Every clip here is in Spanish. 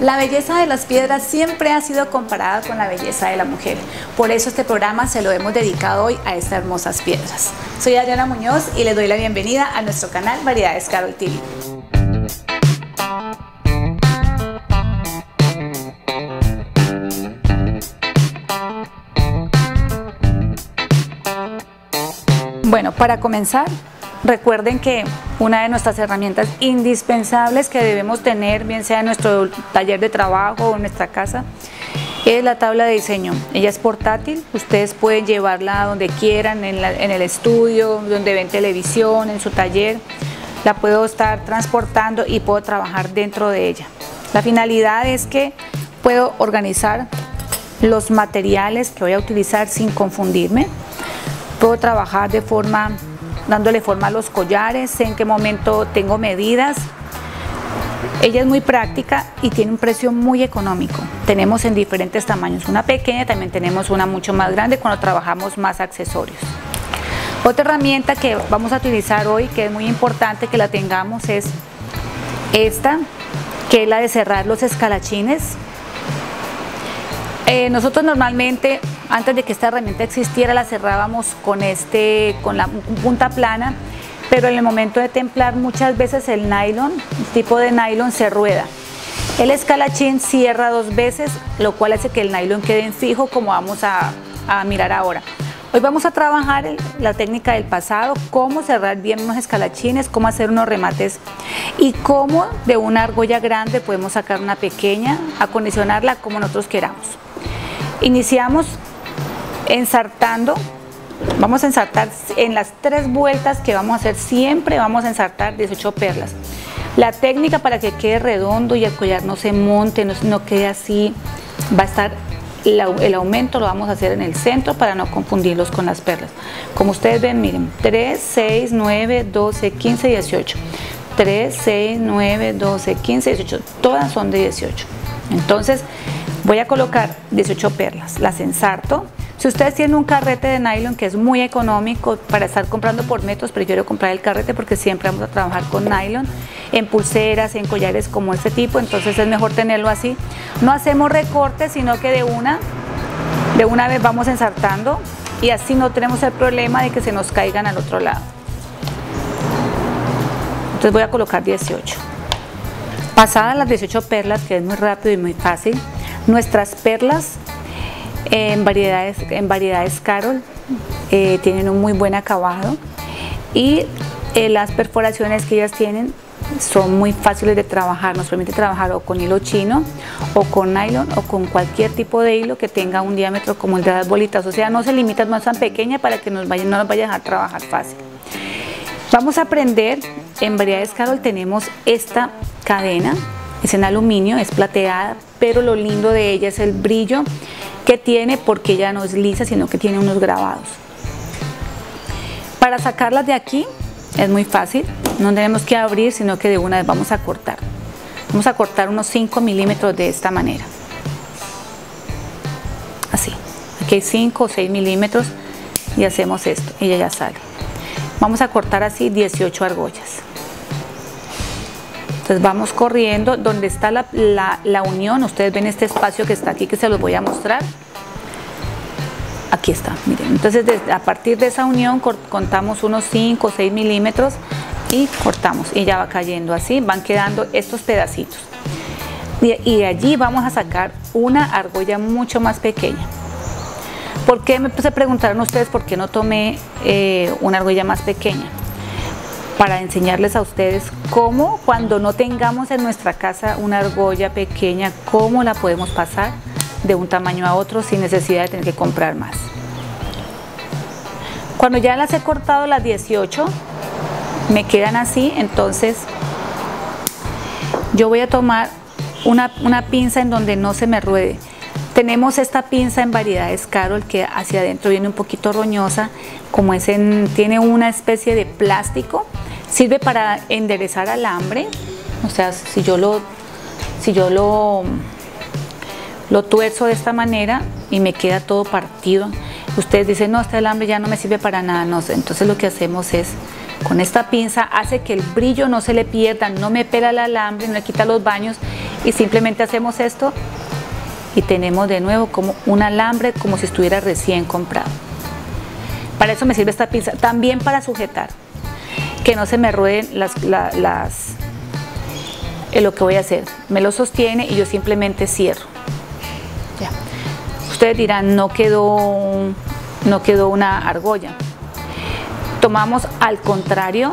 La belleza de las piedras siempre ha sido comparada con la belleza de la mujer. Por eso este programa se lo hemos dedicado hoy a estas hermosas piedras. Soy Adriana Muñoz y les doy la bienvenida a nuestro canal Variedades Carol TV. Bueno, para comenzar, recuerden que una de nuestras herramientas indispensables que debemos tener, bien sea en nuestro taller de trabajo o en nuestra casa, es la tabla de diseño. Ella es portátil, ustedes pueden llevarla donde quieran, en el estudio, donde ven televisión, en su taller. La puedo estar transportando y puedo trabajar dentro de ella. La finalidad es que puedo organizar los materiales que voy a utilizar sin confundirme. Puedo trabajar de forma dándole forma a los collares, sé en qué momento tengo medidas. Ella es muy práctica y tiene un precio muy económico. Tenemos en diferentes tamaños, una pequeña, también tenemos una mucho más grande cuando trabajamos más accesorios. Otra herramienta que vamos a utilizar hoy, que es muy importante que la tengamos, es esta, que es la de cerrar los escalachines. Nosotros normalmente, antes de que esta herramienta existiera, la cerrábamos con la punta plana, pero en el momento de templar muchas veces el nylon, el tipo de nylon, se rueda. El escalachín cierra dos veces, lo cual hace que el nylon quede en fijo, como vamos a mirar ahora. Hoy vamos a trabajar la técnica del pasado, cómo cerrar bien unos escalachines, cómo hacer unos remates y cómo de una argolla grande podemos sacar una pequeña, acondicionarla como nosotros queramos. Iniciamos ensartando, vamos a ensartar en las tres vueltas que vamos a hacer, siempre vamos a ensartar 18 perlas. La técnica para que quede redondo y el collar no se monte, no quede así, va a estar el aumento lo vamos a hacer en el centro para no confundirlos con las perlas. Como ustedes ven, miren, 3, 6, 9, 12, 15, 18. 3, 6, 9, 12, 15, 18. Todas son de 18. Entonces voy a colocar 18 perlas, las ensarto. Si ustedes tienen un carrete de nylon, que es muy económico para estar comprando por metros, prefiero comprar el carrete porque siempre vamos a trabajar con nylon, en pulseras, en collares como este tipo, entonces es mejor tenerlo así. No hacemos recortes, sino que de una vez vamos ensartando y así no tenemos el problema de que se nos caigan al otro lado. Entonces voy a colocar 18. Pasadas las 18 perlas, que es muy rápido y muy fácil, nuestras perlas en variedades Carol tienen un muy buen acabado y las perforaciones que ellas tienen son muy fáciles de trabajar. Nos permite trabajar o con hilo chino o con nylon o con cualquier tipo de hilo que tenga un diámetro como el de las bolitas, o sea, no se limita, no es tan pequeña para que no nos vaya a dejar trabajar fácil. Vamos a aprender en Variedades Carol. Tenemos esta cadena, es en aluminio, es plateada, pero lo lindo de ella es el brillo que tiene, porque ella no es lisa, sino que tiene unos grabados. Para sacarlas de aquí es muy fácil, no tenemos que abrir, sino que de una vez vamos a cortar. Vamos a cortar unos 5 milímetros de esta manera. Así, aquí hay 5 o 6 milímetros y hacemos esto, y ella ya sale. Vamos a cortar así 18 argollas. Entonces vamos corriendo donde está la unión. Ustedes ven este espacio que está aquí, que se los voy a mostrar. Aquí está, miren. Entonces a partir de esa unión contamos unos 5 o 6 milímetros y cortamos, y ya va cayendo así, van quedando estos pedacitos. Y de allí vamos a sacar una argolla mucho más pequeña. ¿Por qué? Se preguntaron ustedes por qué no tomé una argolla más pequeña. Para enseñarles a ustedes cómo, cuando no tengamos en nuestra casa una argolla pequeña, cómo la podemos pasar de un tamaño a otro sin necesidad de tener que comprar más. Cuando ya las he cortado las 18, me quedan así, entonces yo voy a tomar una pinza en donde no se me ruede. Tenemos esta pinza en Variedades Carol que hacia adentro viene un poquito roñosa, como es tiene una especie de plástico, sirve para enderezar alambre. O sea, si yo lo tuerzo de esta manera y me queda todo partido, ustedes dicen, no, este alambre ya no me sirve para nada, no sé. Entonces lo que hacemos es Con esta pinza hace que el brillo no se le pierda, no me pela el alambre, no le quita los baños, y simplemente hacemos esto y tenemos de nuevo como un alambre como si estuviera recién comprado. Para eso me sirve esta pinza, también para sujetar, que no se me rueden lo que voy a hacer. Me lo sostiene y yo simplemente cierro. Ya. Ustedes dirán, no quedó una argolla. Tomamos al contrario,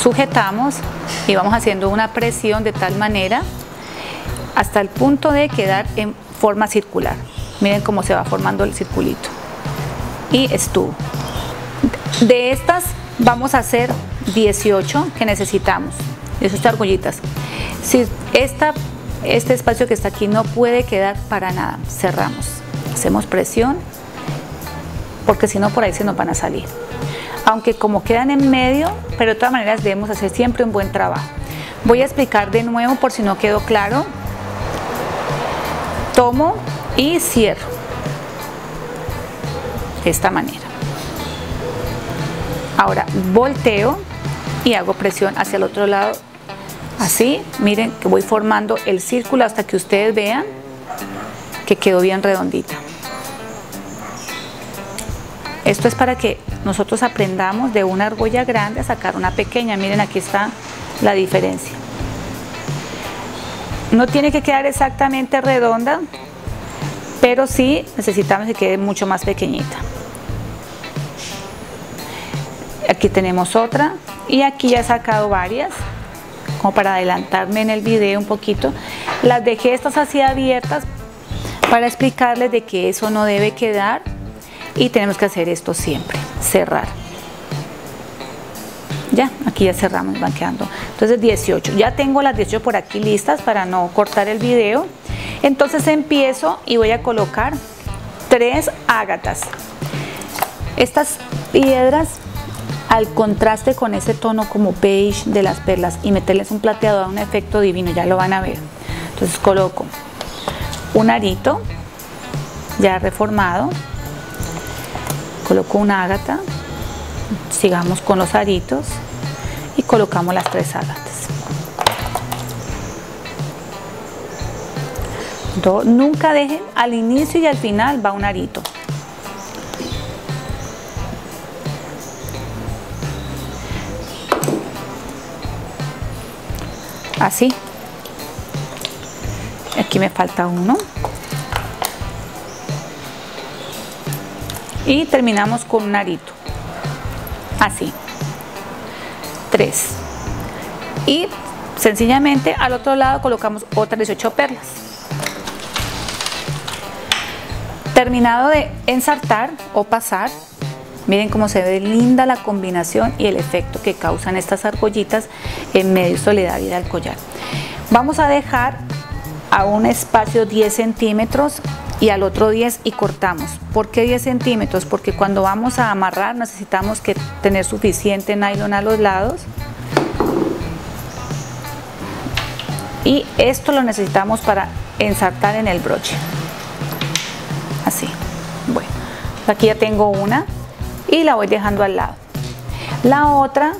sujetamos y vamos haciendo una presión de tal manera hasta el punto de quedar en forma circular. Miren cómo se va formando el circulito. Y estuvo. De estas vamos a hacer 18 que necesitamos, 18 argollitas. Si este espacio que está aquí no puede quedar para nada, cerramos, hacemos presión, porque si no por ahí se nos van a salir. Aunque como quedan en medio, pero de todas maneras debemos hacer siempre un buen trabajo. Voy a explicar de nuevo por si no quedó claro. Tomo y cierro de esta manera. Ahora volteo y hago presión hacia el otro lado, así. Miren que voy formando el círculo hasta que ustedes vean que quedó bien redondita. Esto es para que nosotros aprendamos de una argolla grande a sacar una pequeña. Miren, aquí está la diferencia. No tiene que quedar exactamente redonda, pero sí necesitamos que quede mucho más pequeñita. Aquí tenemos otra, y aquí ya he sacado varias, como para adelantarme en el video un poquito. Las dejé estas así abiertas para explicarles de que eso no debe quedar, y tenemos que hacer esto siempre, cerrar. Ya, aquí ya cerramos, van quedando. Entonces 18, ya tengo las 18 por aquí listas para no cortar el video. Entonces empiezo y voy a colocar 3 ágatas. Estas piedras, al contraste con ese tono como beige de las perlas, y meterles un plateado da un efecto divino, ya lo van a ver. Entonces coloco un arito ya reformado, coloco una ágata, sigamos con los aritos y colocamos las 3 ágatas. Nunca dejen, al inicio y al final va un arito. Así. Aquí me falta uno. Y terminamos con un arito. Así. 3. Y sencillamente al otro lado colocamos otras 18 perlas. Terminado de ensartar o pasar, miren cómo se ve linda la combinación y el efecto que causan estas argollitas en medio de solidaridad al collar. Vamos a dejar a un espacio 10 centímetros y al otro 10 y cortamos. ¿Por qué 10 centímetros? Porque cuando vamos a amarrar necesitamos que tener suficiente nylon a los lados. Y esto lo necesitamos para ensartar en el broche. Así. Bueno, aquí ya tengo una y la voy dejando al lado. La otra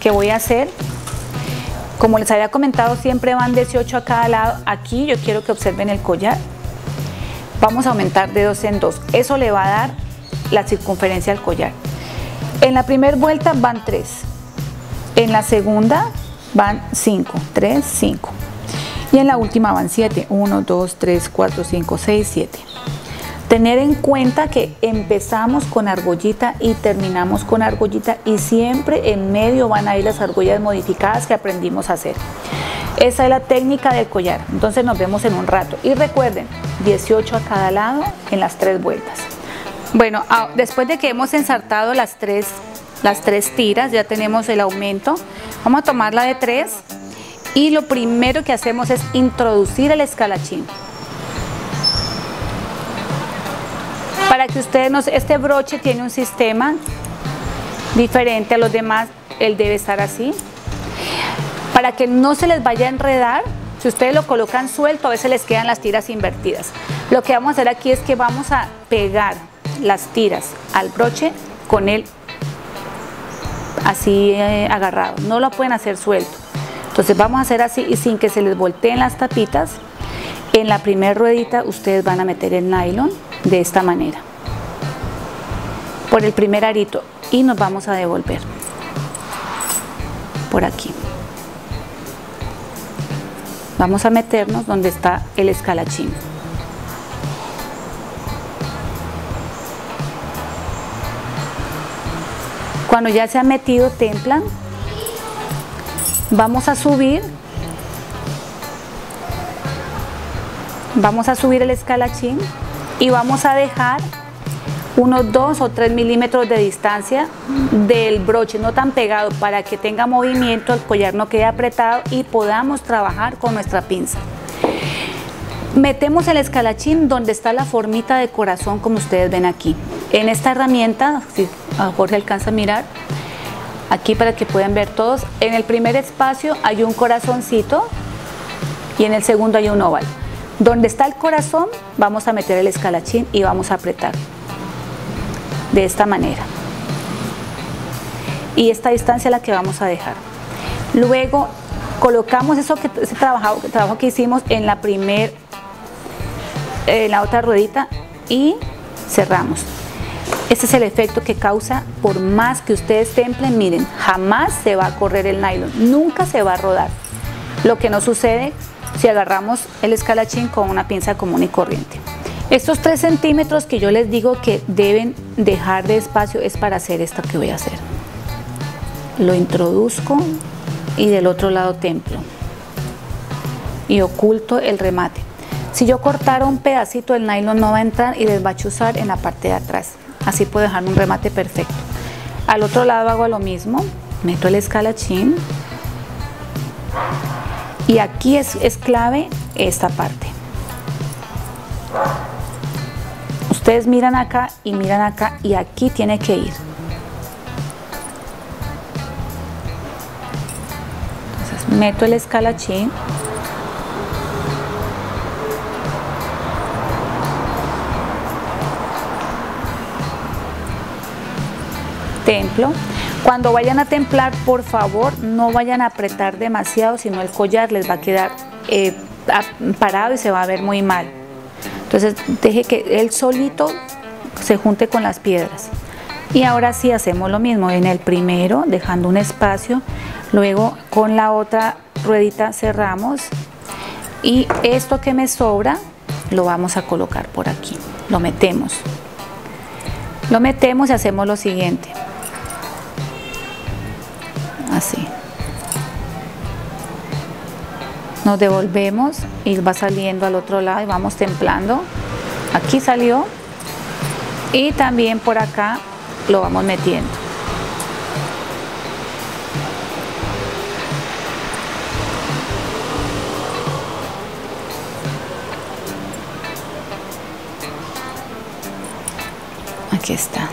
que voy a hacer, como les había comentado, siempre van 18 a cada lado. Aquí yo quiero que observen el collar. Vamos a aumentar de 2 en 2. Eso le va a dar la circunferencia al collar. En la primera vuelta van 3. En la segunda van 5. 3, 5. Y en la última van 7. 1, 2, 3, 4, 5, 6, 7. Tener en cuenta que empezamos con argollita y terminamos con argollita, y siempre en medio van a ir las argollas modificadas que aprendimos a hacer. Esa es la técnica del collar. Entonces nos vemos en un rato. Y recuerden, 18 a cada lado en las 3 vueltas. Bueno, después de que hemos ensartado las tres tiras, ya tenemos el aumento. Vamos a tomar la de 3 y lo primero que hacemos es introducir el escalachín. Para que ustedes no, este broche tiene un sistema diferente a los demás, él debe estar así. Para que no se les vaya a enredar, si ustedes lo colocan suelto, a veces les quedan las tiras invertidas. Lo que vamos a hacer aquí es que vamos a pegar las tiras al broche con el así agarrado, no lo pueden hacer suelto. Entonces vamos a hacer así y sin que se les volteen las tapitas, en la primera ruedita ustedes van a meter el nylon de esta manera, por el primer arito, y nos vamos a devolver por aquí. Vamos a meternos donde está el escalachín. Cuando ya se ha metido, templan, vamos a subir el escalachín y vamos a dejar unos 2 o 3 milímetros de distancia del broche, no tan pegado, para que tenga movimiento, el collar no quede apretado y podamos trabajar con nuestra pinza. Metemos el escalachín donde está la formita de corazón, como ustedes ven aquí. En esta herramienta, si Jorge alcanza a mirar, aquí para que puedan ver todos, en el primer espacio hay un corazoncito y en el segundo hay un oval. Donde está el corazón vamos a meter el escalachín y vamos a apretar de esta manera, y esta distancia es la que vamos a dejar. Luego colocamos ese trabajo que hicimos en la otra ruedita y cerramos. Este es el efecto que causa. Por más que ustedes templen, miren, jamás se va a correr el nylon, nunca se va a rodar, lo que no sucede si agarramos el escalachín con una pinza común y corriente. Estos 3 centímetros que yo les digo que deben dejar de espacio es para hacer esto que voy a hacer. Lo introduzco y del otro lado templo y oculto el remate. Si yo cortara un pedacito, el nylon no va a entrar y les va a chuzar en la parte de atrás. Así puedo dejar un remate perfecto. Al otro lado hago lo mismo, meto el escalachín, y aquí es clave esta parte. Ustedes miran acá y aquí tiene que ir. Entonces meto el escalachín. Templo. Cuando vayan a templar, por favor, no vayan a apretar demasiado, sino el collar les va a quedar parado y se va a ver muy mal. Entonces deje que él solito se junte con las piedras. Y ahora sí hacemos lo mismo en el primero, dejando un espacio, luego con la otra ruedita cerramos, y esto que me sobra lo vamos a colocar por aquí. Lo metemos y hacemos lo siguiente, así nos devolvemos y va saliendo al otro lado y vamos templando. Aquí salió, y también por acá lo vamos metiendo. Aquí está.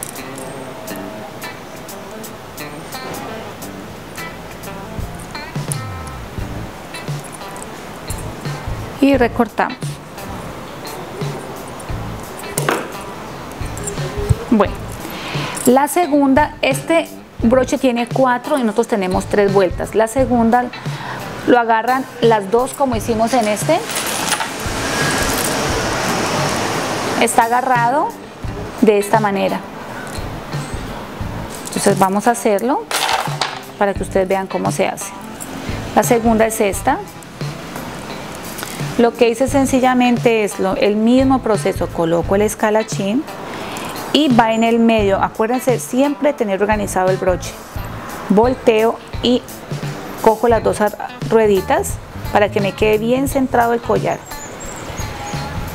Y recortamos. Bueno, la segunda, este broche tiene 4 y nosotros tenemos 3 vueltas. La segunda lo agarran las 2 como hicimos en este. Está agarrado de esta manera. Entonces vamos a hacerlo para que ustedes vean cómo se hace. La segunda es esta. Lo que hice sencillamente es el mismo proceso, coloco el escalachín y va en el medio. Acuérdense siempre tener organizado el broche. Volteo y cojo las 2 rueditas para que me quede bien centrado el collar.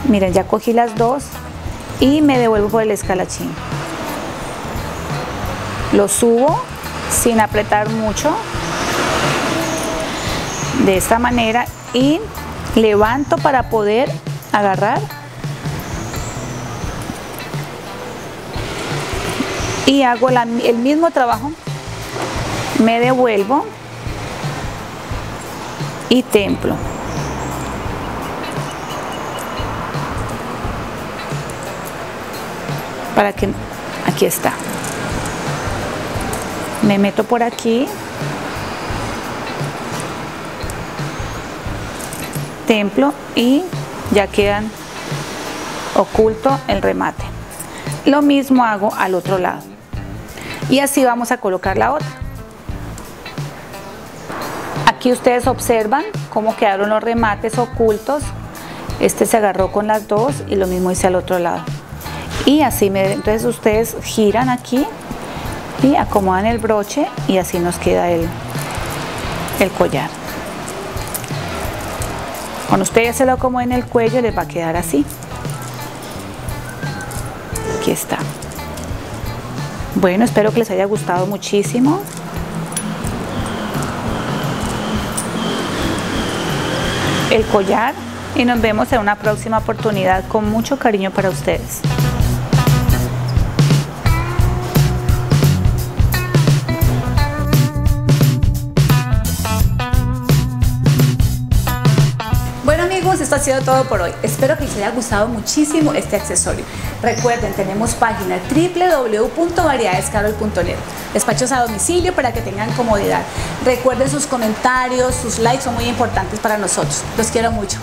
Miren, ya cogí las 2 y me devuelvo por el escalachín. Lo subo sin apretar mucho, de esta manera, y levanto para poder agarrar, y hago el mismo trabajo. Me devuelvo y templo. Para que aquí está. me meto por aquí, templo y ya quedan oculto el remate. Lo mismo hago al otro lado y así vamos a colocar la otra. Aquí ustedes observan cómo quedaron los remates ocultos. Este se agarró con las dos y lo mismo hice al otro lado. Y así entonces ustedes giran aquí y acomodan el broche y así nos queda el collar. Cuando ustedes se lo acomoden en el cuello les va a quedar así. Aquí está. Bueno, espero que les haya gustado muchísimo. El collar, y nos vemos en una próxima oportunidad con mucho cariño para ustedes. Bueno amigos, esto ha sido todo por hoy. Espero que les haya gustado muchísimo este accesorio. Recuerden, tenemos página www.variedadescarol.net. Despachos a domicilio para que tengan comodidad. Recuerden, sus comentarios, sus likes son muy importantes para nosotros. Los quiero mucho.